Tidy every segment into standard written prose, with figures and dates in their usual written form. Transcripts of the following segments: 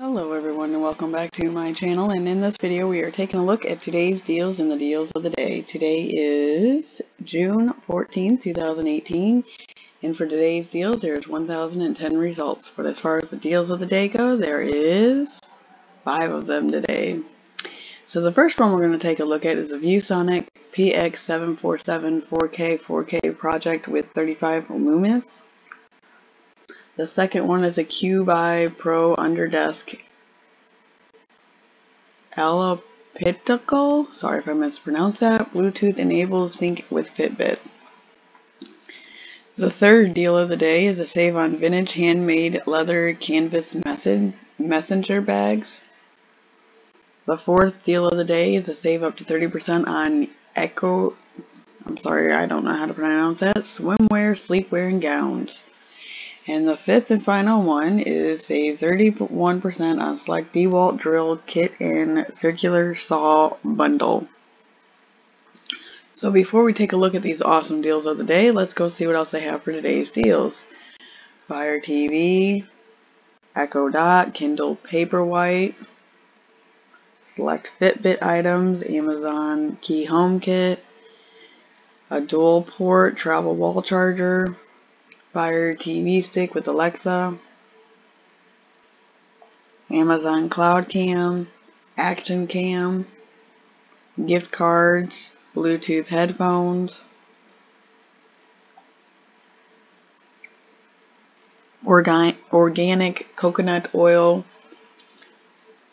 Hello everyone and welcome back to my channel, and in this video we are taking a look at today's deals and the deals of the day. Today is June 14, 2018, and for today's deals there's 1,010 results. But as far as the deals of the day go, there is 5 of them today. So the first one we're going to take a look at is the ViewSonic PX747 4K project with 35 lumens. The second one is a Cubii Pro Underdesk Allopetical, sorry if I mispronounced that, Bluetooth enables sync with Fitbit. The third deal of the day is a save on vintage handmade leather canvas messenger bags. The fourth deal of the day is a save up to 30% on Echo, I'm sorry, I don't know how to pronounce that, swimwear, sleepwear, and gowns. And the fifth and final one is save 31% on select DeWalt drill kit and circular saw bundle. So before we take a look at these awesome deals of the day, let's go see what else they have for today's deals. Fire TV, Echo Dot, Kindle Paperwhite, select Fitbit items, Amazon Key home kit, a dual port travel wall charger, Fire TV stick with Alexa, Amazon Cloud Cam, Action Cam, gift cards, Bluetooth headphones, organic coconut oil,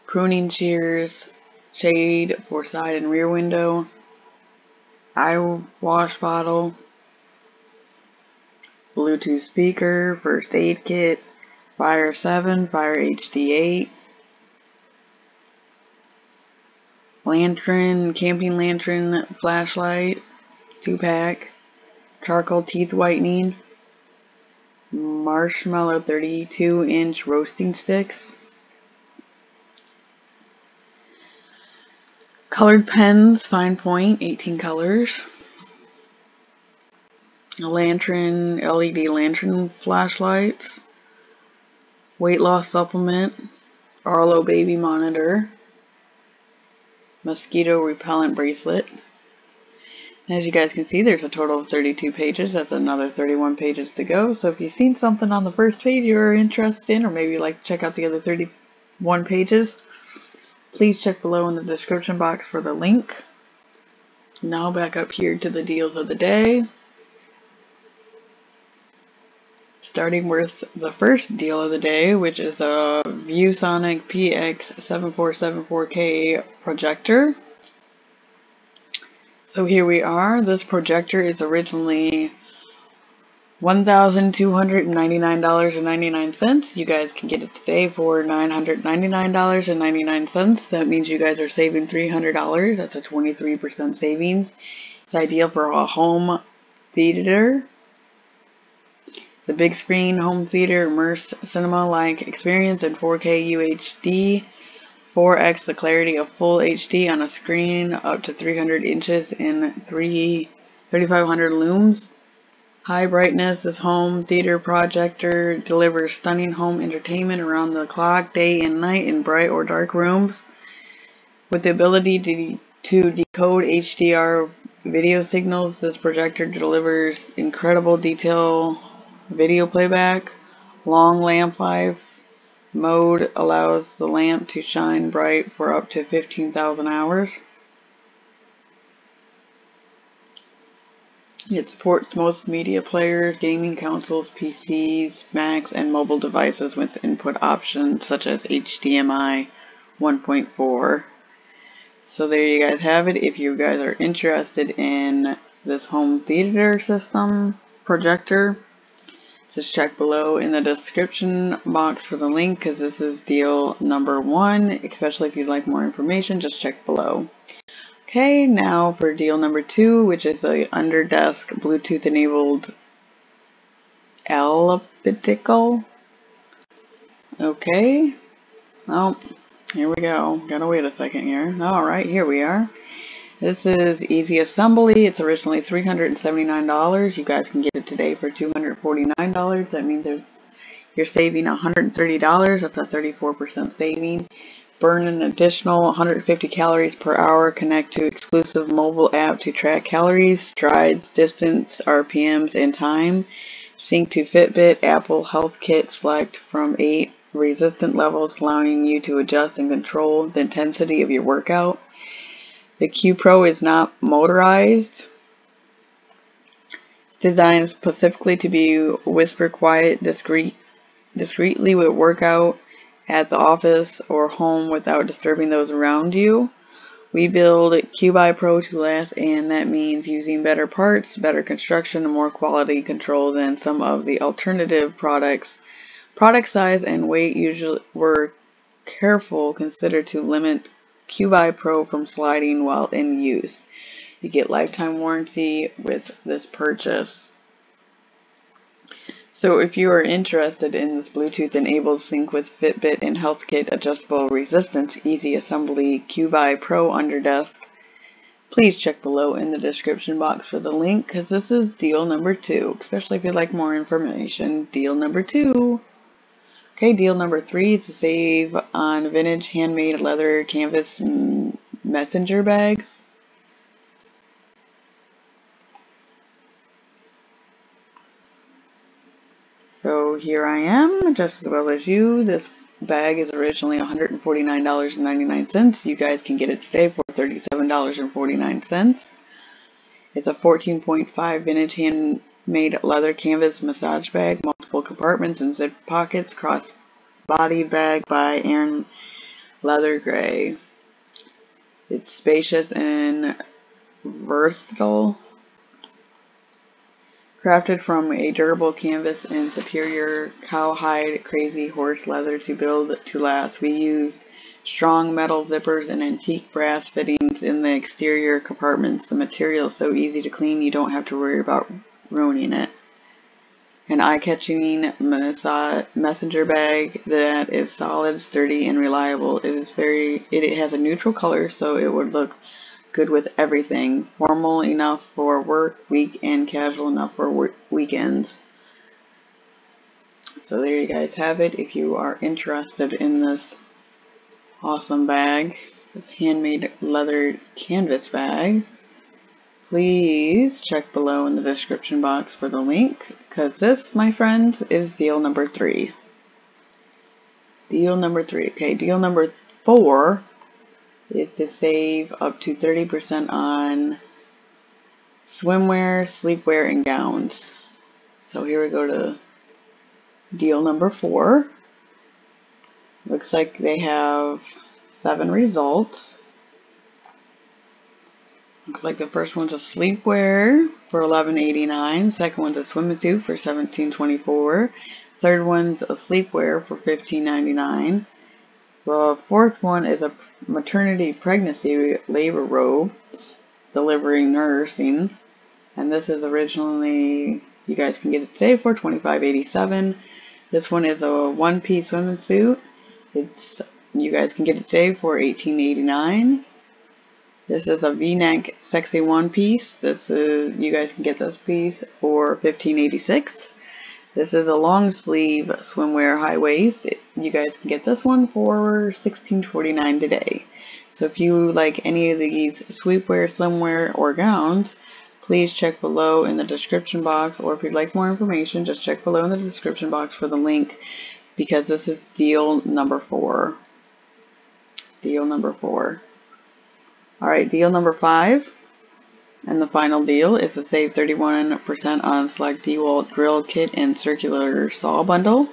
pruning shears, shade for side and rear window, eye wash bottle, Bluetooth speaker, first aid kit, Fire 7, Fire HD 8, lantern, camping lantern, flashlight, 2-pack, charcoal teeth whitening, marshmallow 32-inch roasting sticks, colored pens, fine point, 18 colors, a lantern, LED lantern flashlights, weight loss supplement, Arlo baby monitor, mosquito repellent bracelet. And as you guys can see, there's a total of 32 pages. That's another 31 pages to go. So if you've seen something on the first page you're interested in, or maybe you'd like to check out the other 31 pages, please check below in the description box for the link. Now back up here to the deals of the day. Starting with the first deal of the day, which is a ViewSonic PX747 4K projector. So here we are. This projector is originally $1,299.99. You guys can get it today for $999.99. That means you guys are saving $300. That's a 23% savings. It's ideal for a home theater. The big screen, home theater, immersive cinema-like experience in 4K UHD, 4x the clarity of full HD on a screen up to 300 inches in 3,500 lums. High brightness, this home theater projector delivers stunning home entertainment around the clock, day and night, in bright or dark rooms. With the ability to decode HDR video signals, this projector delivers incredible detail. Video playback, long lamp life mode allows the lamp to shine bright for up to 15,000 hours. It supports most media players, gaming consoles, PCs, Macs, and mobile devices with input options such as HDMI 1.4. So there you guys have it. If you guys are interested in this home theater system projector, just check below in the description box for the link, because this is deal number 1. Especially if you'd like more information, just check below. Okay, now for deal number 2, which is a underdesk Bluetooth enabled elliptical. Okay. Oh, here we go. Gotta wait a second here. Alright, here we are. This is easy assembly. It's originally $379. You guys can get it today for $249. That means there's You're saving $130. That's a 34% saving. Burn an additional 150 calories per hour. Connect to exclusive mobile app to track calories, strides, distance, RPMs, and time. Sync to Fitbit, Apple Health Kit. Select from 8 resistant levels, allowing you to adjust and control the intensity of your workout. The Cubii Pro is not motorized. It's designed specifically to be whisper quiet, discreetly with workout at the office or home without disturbing those around you. We build Cubii Pro to last, and that means using better parts, better construction, and more quality control than some of the alternative products. Product size and weight usually were careful considered to limit Cubii Pro from sliding while in use. You get lifetime warranty with this purchase. So if you are interested in this Bluetooth-enabled sync with Fitbit and HealthKit adjustable resistance easy assembly Cubii Pro under desk, please check below in the description box for the link, because this is deal number 2, especially if you'd like more information. Deal number 2. Okay, deal number 3 is to save on vintage handmade leather canvas messenger bags. So here I am, just as well as you. This bag is originally $149.99. You guys can get it today for $37.49. It's a 14.5 vintage handmade leather canvas massage bag, multiple compartments and zip pockets, cross-bodied bag by Aaron Leather Gray. It's spacious and versatile. Crafted from a durable canvas and superior cowhide crazy horse leather to build to last, we used strong metal zippers and antique brass fittings in the exterior compartments. The material is so easy to clean, you don't have to worry about ruining it. An eye-catching messenger bag that is solid, sturdy, and reliable. It has a neutral color, so it would look good with everything. Formal enough for work week and casual enough for weekends. So there you guys have it. If you are interested in this awesome bag, this handmade leather canvas bag, please check below in the description box for the link, because this, my friends, is deal number 3. Deal number 3. Okay, deal number 4 is to save up to 30% on swimwear, sleepwear, and gowns. So here we go to deal number 4. Looks like they have 7 results. Looks like the first one's a sleepwear for $11.89. Second one's a swimsuit for $17.24. Third one's a sleepwear for $15.99. The fourth one is a maternity pregnancy labor robe, delivering nursing, and this is originally, you guys can get it today for $25.87. This one is a one-piece women's suit. You guys can get it today for $18.89. This is a V-neck sexy one-piece. This is, you guys can get this piece for $15.86. This is a long sleeve swimwear high waist. You guys can get this one for $16.49 today. So if you like any of these sleepwear, swimwear, or gowns, please check below in the description box, or if you'd like more information, just check below in the description box for the link, because this is deal number 4. Deal number 4. Alright, deal number 5. And the final deal is to save 31% on select DeWalt drill kit and circular saw bundle.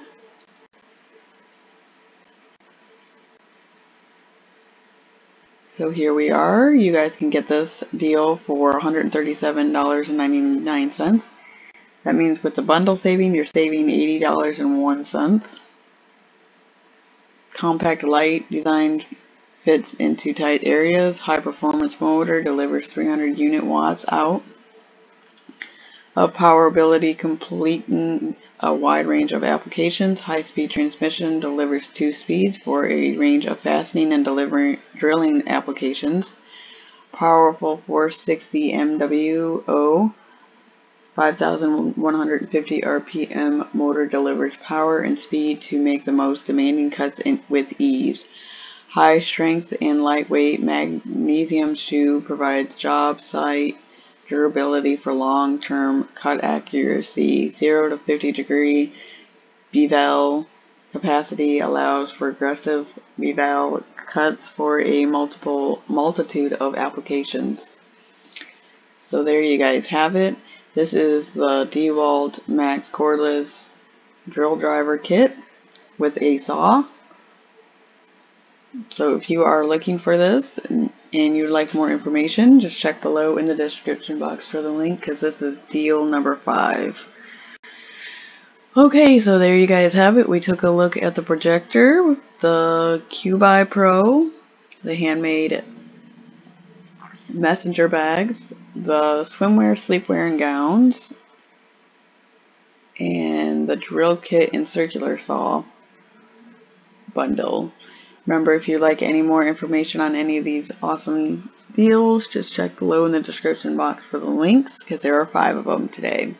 So here we are. You guys can get this deal for $137.99. That means with the bundle saving, you're saving $80.01. Compact, light, designed, fits into tight areas, high performance motor, delivers 300 unit watts out of powerability, completing a wide range of applications. High speed transmission, delivers 2 speeds for a range of fastening and drilling applications. Powerful 460 MWO 5,150 RPM motor delivers power and speed to make the most demanding cuts with ease. High strength and lightweight magnesium shoe provides job site durability for long-term cut accuracy. 0 to 50 degree bevel capacity allows for aggressive bevel cuts for a multitude of applications. So there you guys have it. This is the DeWalt Max Cordless Drill Driver Kit with a saw. So if you are looking for this and you'd like more information, just check below in the description box for the link, because this is deal number 5. Okay, so there you guys have it. We took a look at the projector, the Cubii Pro, the handmade messenger bags, the swimwear, sleepwear, and gowns, and the drill kit and circular saw bundle. Remember, if you'd like any more information on any of these awesome deals, just check below in the description box for the links, because there are 5 of them today.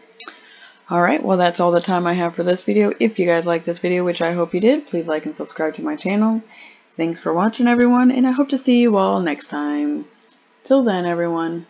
Alright, well, that's all the time I have for this video. If you guys liked this video, which I hope you did, please like and subscribe to my channel. Thanks for watching, everyone, and I hope to see you all next time. Till then, everyone.